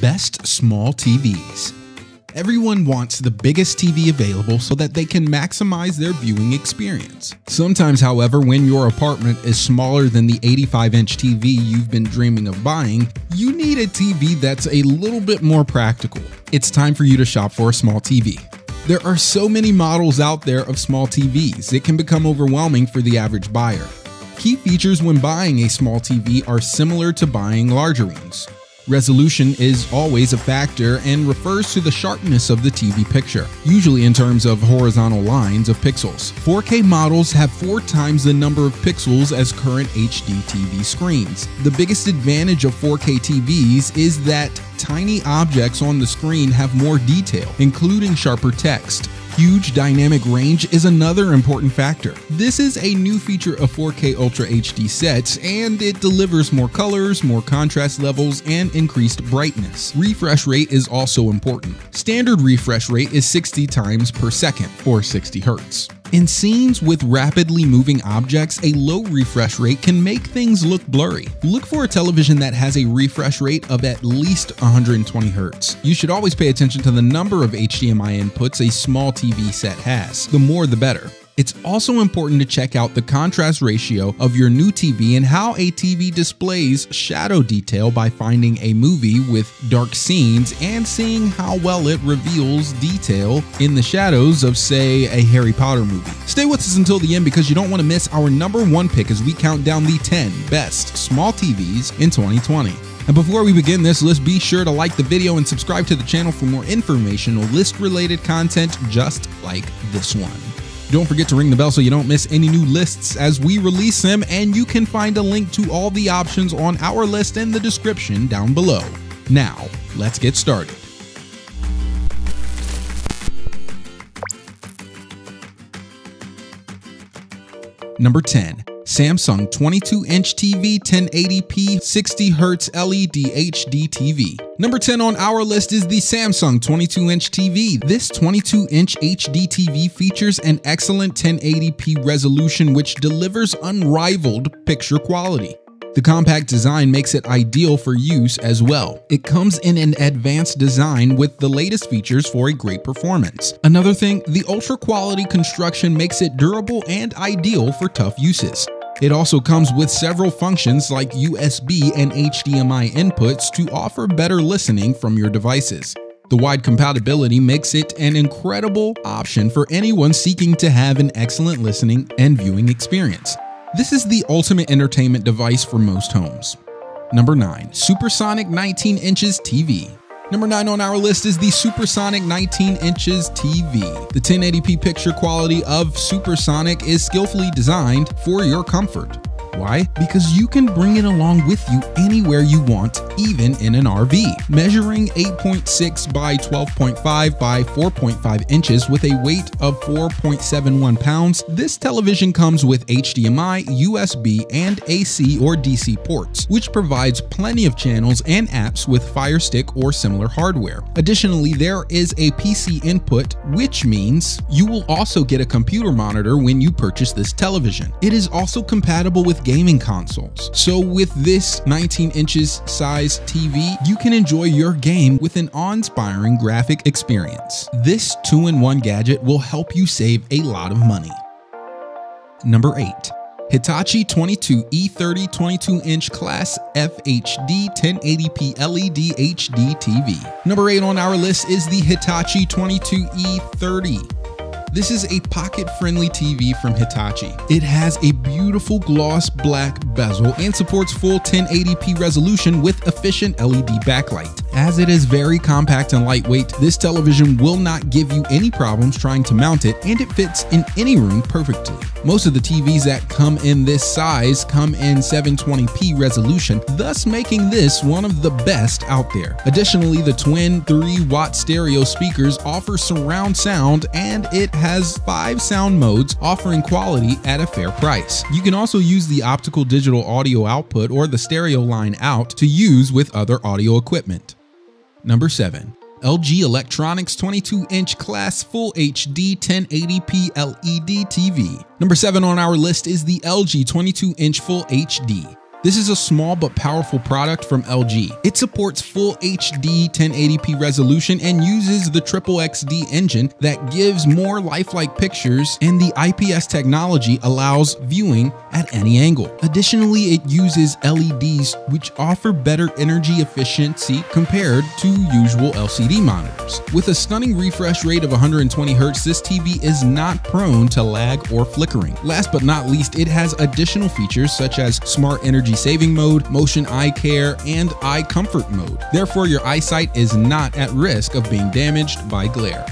Best small TVs. Everyone wants the biggest TV available so that they can maximize their viewing experience. Sometimes, however, when your apartment is smaller than the 85-inch TV you've been dreaming of buying, you need a TV that's a little bit more practical. It's time for you to shop for a small TV. There are so many models out there of small TVs, it can become overwhelming for the average buyer. Key features when buying a small TV are similar to buying larger ones. Resolution is always a factor and refers to the sharpness of the TV picture, usually in terms of horizontal lines of pixels. 4K models have 4 times the number of pixels as current HDTV screens. The biggest advantage of 4K TVs is that tiny objects on the screen have more detail, including sharper text. Huge dynamic range is another important factor. This is a new feature of 4K Ultra HD sets, and it delivers more colors, more contrast levels, and increased brightness. Refresh rate is also important. Standard refresh rate is 60 times per second, or 60 Hz. In scenes with rapidly moving objects, a low refresh rate can make things look blurry. Look for a television that has a refresh rate of at least 120 Hz. You should always pay attention to the number of HDMI inputs a small TV set has. The more the better. It's also important to check out the contrast ratio of your new TV and how a TV displays shadow detail by finding a movie with dark scenes and seeing how well it reveals detail in the shadows of, say, a Harry Potter movie. Stay with us until the end because you don't want to miss our number 1 pick as we count down the 10 best small TVs in 2020. And before we begin this list, be sure to like the video and subscribe to the channel for more informational list-related content just like this one. Don't forget to ring the bell so you don't miss any new lists as we release them, and you can find a link to all the options on our list in the description down below. Now, let's get started. Number 10. Samsung 22-inch TV 1080p 60Hz LED HDTV. Number 10 on our list is the Samsung 22-inch TV. This 22-inch HDTV features an excellent 1080p resolution which delivers unrivaled picture quality. The compact design makes it ideal for use as well. It comes in an advanced design with the latest features for a great performance. Another thing, the ultra quality construction makes it durable and ideal for tough uses. It also comes with several functions like USB and HDMI inputs to offer better listening from your devices. The wide compatibility makes it an incredible option for anyone seeking to have an excellent listening and viewing experience. This is the ultimate entertainment device for most homes. Number 9. Supersonic 19 inches TV. Number 9 on our list is the Supersonic 19 inches TV. The 1080p picture quality of Supersonic is skillfully designed for your comfort. Why? Because you can bring it along with you anywhere you want, even in an RV. Measuring 8.6 by 12.5 by 4.5 inches with a weight of 4.71 pounds, this television comes with HDMI, USB, and AC or DC ports, which provides plenty of channels and apps with Fire Stick or similar hardware. Additionally, there is a PC input, which means you will also get a computer monitor when you purchase this television. It is also compatible with gaming consoles. So with this 19 inches size TV, you can enjoy your game with an awe-inspiring graphic experience. This 2-in-1 gadget will help you save a lot of money. Number 8. Hitachi 22E30 22-inch Class FHD 1080p LED HDTV. Number 8 on our list is the Hitachi 22E30. This is a pocket-friendly TV from Hitachi. It has a beautiful gloss black bezel and supports full 1080p resolution with efficient LED backlight. As it is very compact and lightweight, this television will not give you any problems trying to mount it, and it fits in any room perfectly. Most of the TVs that come in this size come in 720p resolution, thus making this one of the best out there. Additionally, the twin 3-watt stereo speakers offer surround sound, and it has 5 sound modes offering quality at a fair price. You can also use the optical digital audio output or the stereo line out to use with other audio equipment. Number 7. LG Electronics 22-inch Class Full HD 1080p LED TV. Number 7 on our list is the LG 22-inch Full HD. This is a small but powerful product from LG. It supports full HD 1080p resolution and uses the XXD engine that gives more lifelike pictures, and the IPS technology allows viewing at any angle. Additionally, it uses LEDs, which offer better energy efficiency compared to usual LCD monitors. With a stunning refresh rate of 120Hz, this TV is not prone to lag or flickering. Last but not least, it has additional features such as smart energy saving mode, motion eye care, and eye comfort mode. Therefore, your eyesight is not at risk of being damaged by glare.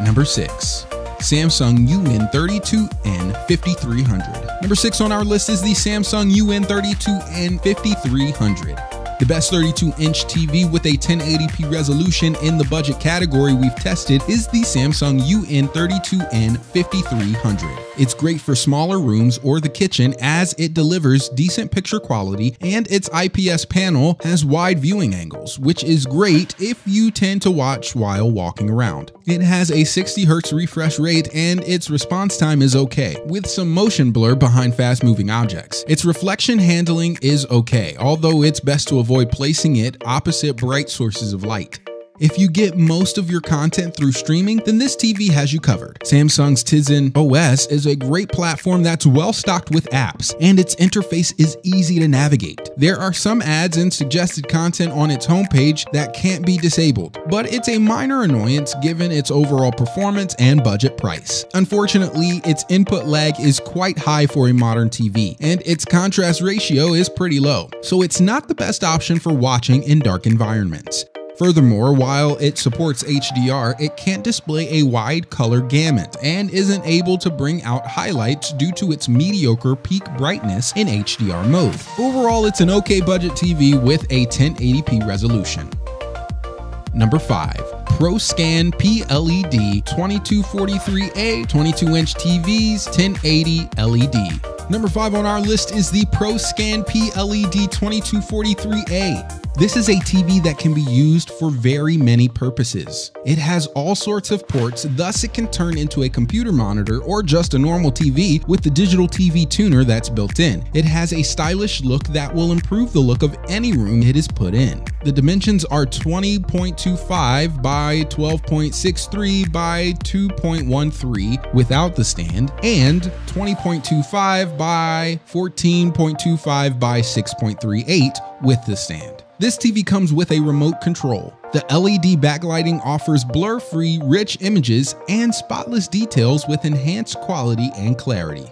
Number 6. Samsung UN32N5300. Number 6 on our list is the Samsung UN32N5300. The best 32-inch TV with a 1080p resolution in the budget category we've tested is the Samsung UN32N5300. It's great for smaller rooms or the kitchen as it delivers decent picture quality, and its IPS panel has wide viewing angles, which is great if you tend to watch while walking around. It has a 60Hz refresh rate and its response time is okay, with some motion blur behind fast-moving objects. Its reflection handling is okay, although it's best to avoid placing it opposite bright sources of light. If you get most of your content through streaming, then this TV has you covered. Samsung's Tizen OS is a great platform that's well stocked with apps, and its interface is easy to navigate. There are some ads and suggested content on its homepage that can't be disabled, but it's a minor annoyance given its overall performance and budget price. Unfortunately, its input lag is quite high for a modern TV, and its contrast ratio is pretty low, so it's not the best option for watching in dark environments. Furthermore, while it supports HDR, it can't display a wide color gamut and isn't able to bring out highlights due to its mediocre peak brightness in HDR mode. Overall, it's an okay budget TV with a 1080p resolution. Number 5. ProScan PLED 2243A 22-inch TVs 1080 LED. Number 5 on our list is the ProScan PLED 2243A. This is a TV that can be used for very many purposes. It has all sorts of ports, thus it can turn into a computer monitor or just a normal TV with the digital TV tuner that's built in. It has a stylish look that will improve the look of any room it is put in. The dimensions are 20.25 by 12.63 by 2.13 without the stand, and 20.25 by 14.25 by 6.38 with the stand. This TV comes with a remote control. The LED backlighting offers blur-free, rich images and spotless details with enhanced quality and clarity.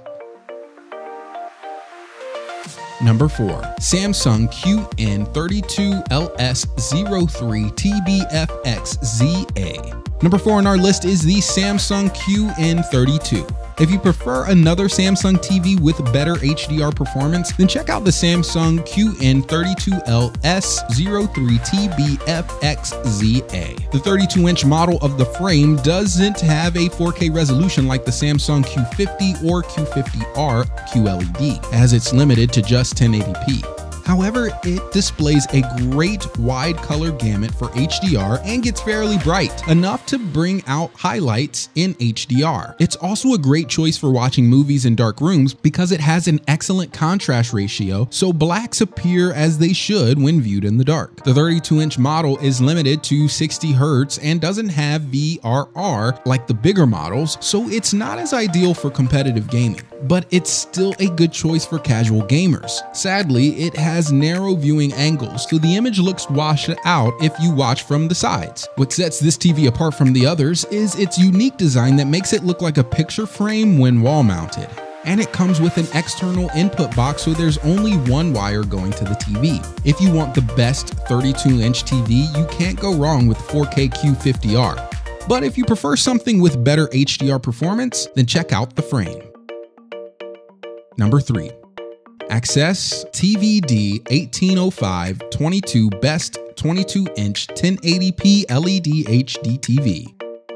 Number 4. Samsung QN32LS03TBFXZA. Number 4 on our list is the Samsung QN32. If you prefer another Samsung TV with better HDR performance, then check out the Samsung QN32LS03TBFXZA. The 32-inch model of the frame doesn't have a 4K resolution like the Samsung Q50 or Q50R QLED, as it's limited to just 1080p. However, it displays a great wide color gamut for HDR and gets fairly bright, enough to bring out highlights in HDR. It's also a great choice for watching movies in dark rooms because it has an excellent contrast ratio, so blacks appear as they should when viewed in the dark. The 32-inch model is limited to 60Hz and doesn't have VRR like the bigger models, so it's not as ideal for competitive gaming, but it's still a good choice for casual gamers. Sadly, it has narrow viewing angles, so the image looks washed out if you watch from the sides. What sets this TV apart from the others is its unique design that makes it look like a picture frame when wall mounted. And it comes with an external input box, so there's only one wire going to the TV. If you want the best 32-inch TV, you can't go wrong with 4K Q50R. But if you prefer something with better HDR performance, then check out the frame. Number 3. AXESS TVD 1805 22 Best 22-inch 1080p LED HDTV.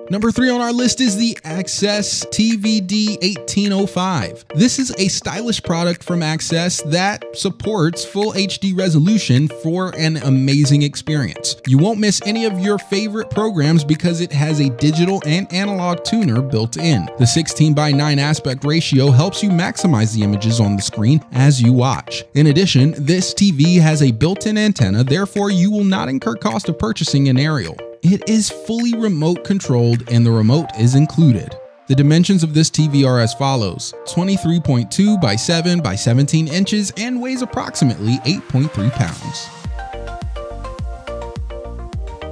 Number 3 on our list is the AXESS TVD 1805. This is a stylish product from AXESS that supports full HD resolution for an amazing experience. You won't miss any of your favorite programs because it has a digital and analog tuner built in. The 16:9 aspect ratio helps you maximize the images on the screen as you watch. In addition, this TV has a built-in antenna, therefore you will not incur cost of purchasing an aerial. It is fully remote controlled and the remote is included. The dimensions of this TV are as follows: 23.2 by 7 by 17 inches and weighs approximately 8.3 pounds.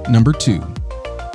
Number 2,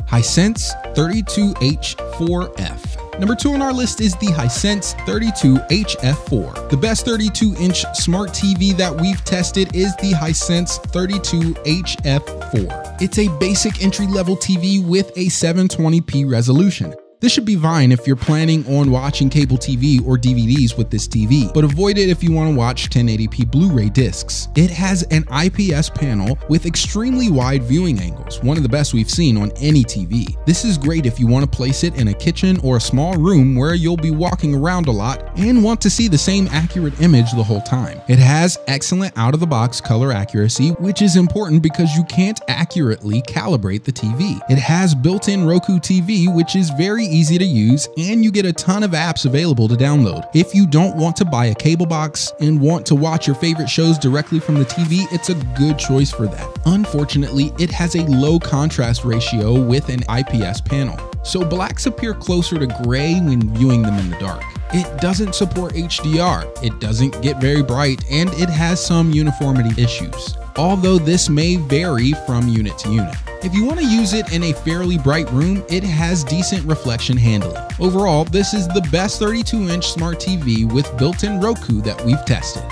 Hisense 32H4F. Number 2 on our list is the Hisense 32HF4. The best 32-inch smart TV that we've tested is the Hisense 32HF4. It's a basic entry-level TV with a 720p resolution. This should be fine if you're planning on watching cable TV or DVDs with this TV, but avoid it if you want to watch 1080p Blu-ray discs. It has an IPS panel with extremely wide viewing angles, one of the best we've seen on any TV. This is great if you want to place it in a kitchen or a small room where you'll be walking around a lot and want to see the same accurate image the whole time. It has excellent out-of-the-box color accuracy, which is important because you can't accurately calibrate the TV. It has built-in Roku TV, which is very easy to use, and you get a ton of apps available to download. If you don't want to buy a cable box and want to watch your favorite shows directly from the TV, it's a good choice for that. Unfortunately, it has a low contrast ratio with an IPS panel, so blacks appear closer to gray when viewing them in the dark. It doesn't support HDR, it doesn't get very bright, and it has some uniformity issues, although this may vary from unit to unit. If you want to use it in a fairly bright room, it has decent reflection handling. Overall, this is the best 32-inch smart TV with built-in Roku that we've tested.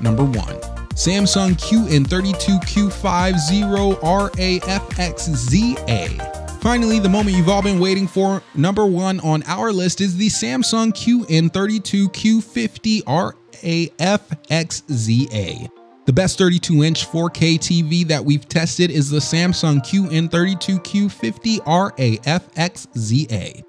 Number 1, Samsung QN32Q50RAFXZA. Finally, the moment you've all been waiting for, number 1 on our list is the Samsung QN32Q50RAFXZA. The best 32-inch 4K TV that we've tested is the Samsung QN32Q50RAFXZA.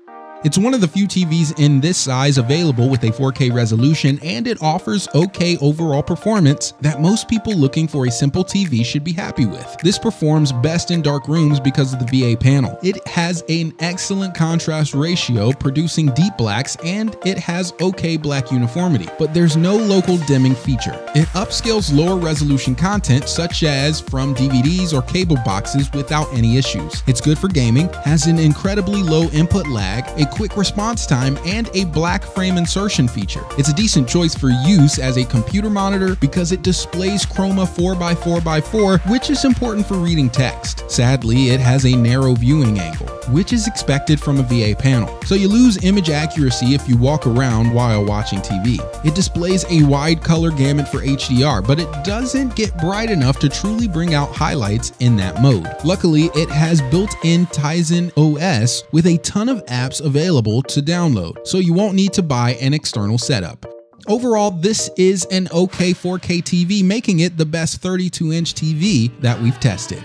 It's one of the few TVs in this size available with a 4K resolution, and it offers okay overall performance that most people looking for a simple TV should be happy with. This performs best in dark rooms because of the VA panel. It has an excellent contrast ratio, producing deep blacks, and it has okay black uniformity, but there's no local dimming feature. It upscales lower resolution content such as from DVDs or cable boxes without any issues. It's good for gaming, has an incredibly low input lag, a quick response time, and a black frame insertion feature. It's a decent choice for use as a computer monitor because it displays chroma 4x4x4, which is important for reading text. Sadly, it has a narrow viewing angle, which is expected from a VA panel, so you lose image accuracy if you walk around while watching TV. It displays a wide color gamut for HDR, but it doesn't get bright enough to truly bring out highlights in that mode. Luckily, it has built-in Tizen OS with a ton of apps available to download, so you won't need to buy an external setup. Overall, this is an okay 4K TV, making it the best 32-inch TV that we've tested.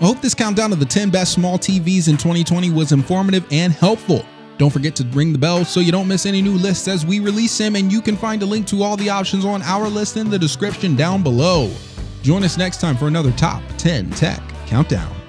I hope this countdown of the 10 best small TVs in 2020 was informative and helpful. Don't forget to ring the bell so you don't miss any new lists as we release them, and you can find a link to all the options on our list in the description down below. Join us next time for another Top 10 Tech Countdown.